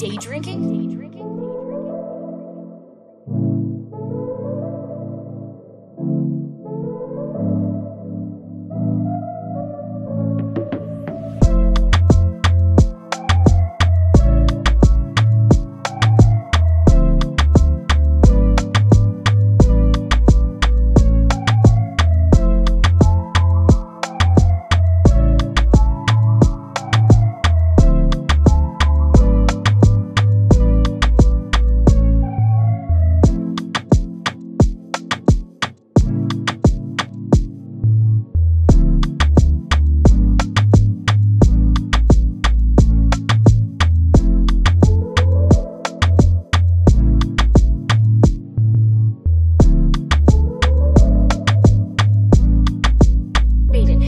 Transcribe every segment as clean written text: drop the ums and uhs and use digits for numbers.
day drinking?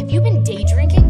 You been day drinking?